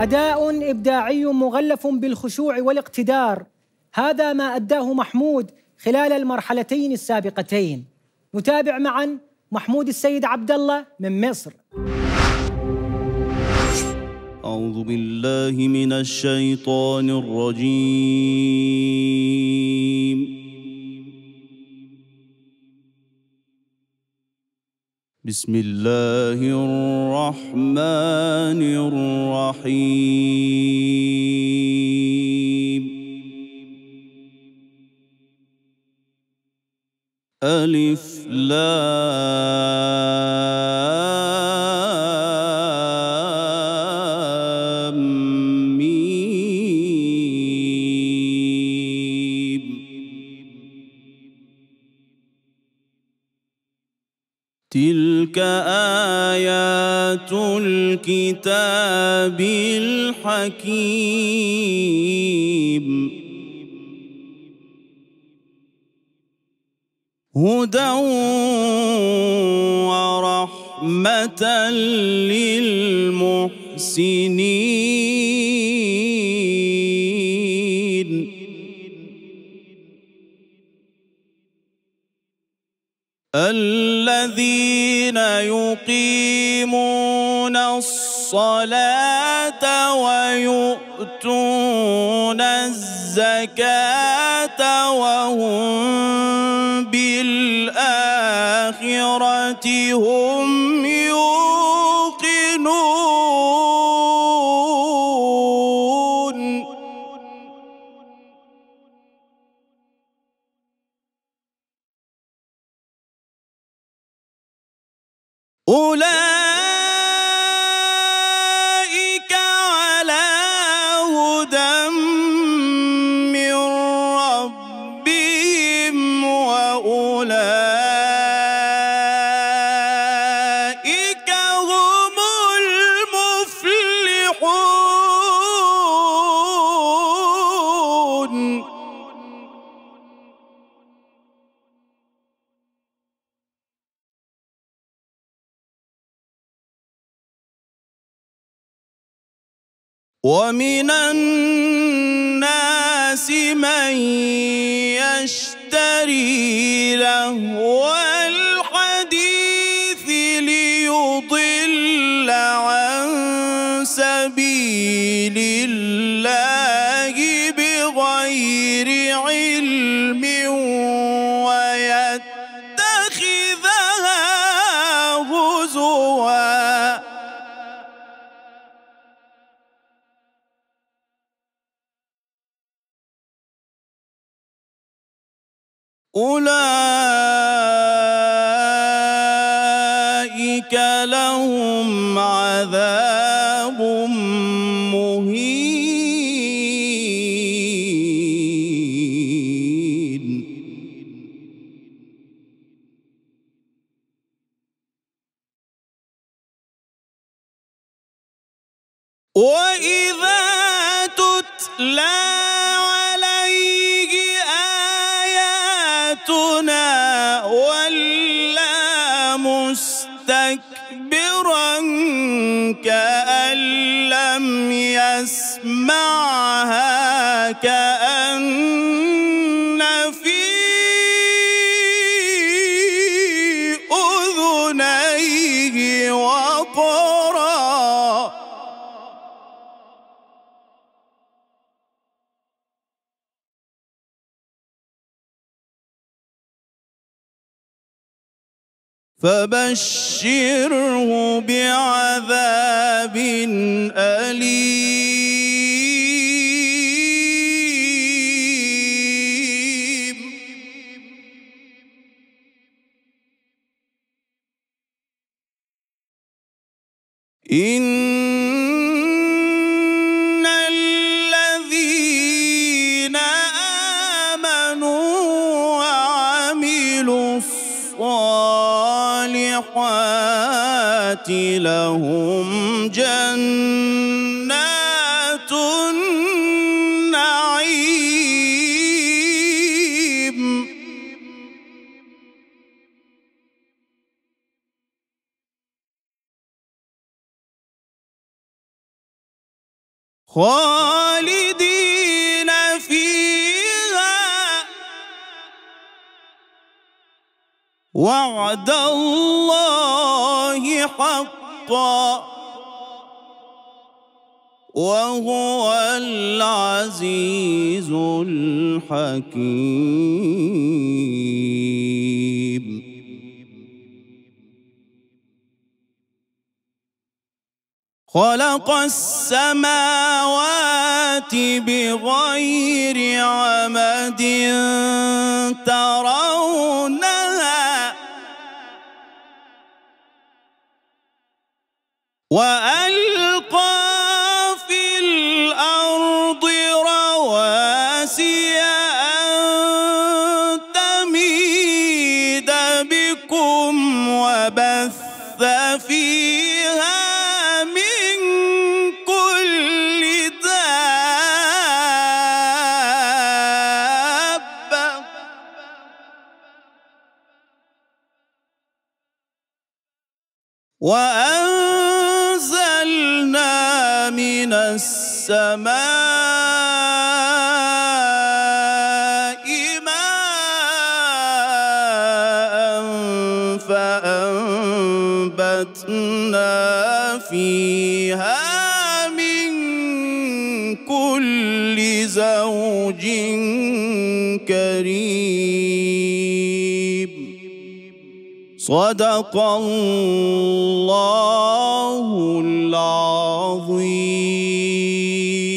أداء إبداعي مغلف بالخشوع والاقتدار، هذا ما أداه محمود خلال المرحلتين السابقتين. نتابع معا محمود السيد عبد الله من مصر. أعوذ بالله من الشيطان الرجيم. بسم الله الرحمن الرحيم. ألف لام ميم. تلك آيات الكتاب الحكيم، هدى ورحمة للمحسنين. الذين يقيمون الصلاة ويؤتون الزكاة وهم بالآخرة هم يوقنون. أولئك على هدى من ربهم وأولئك هم المفلحون. ومن الناس من يشتري لهو الحديث ليضل عن سبيل الله بغير علم ويتخذها هزوا. أولئك لهم عذاب مهين. وإذا تتلى ولا مستكبرا كأن لم يسمعها، كأن في أذنيه وقرا. فبشره بعذاب أليم. إن الذين آمنوا وعملوا الصالحات لهم جنات النعيم. خالدين فيها، وعد الله حقا وهو العزيز الحكيم. خلق السماوات بغير عمد ترونها، وألقى في الأرض رواسي أن تميد بكم وبث فيها وأنزلنا من السماء ماء فأنبتنا فيها من كل زوج كريم. صدق الله العظيم.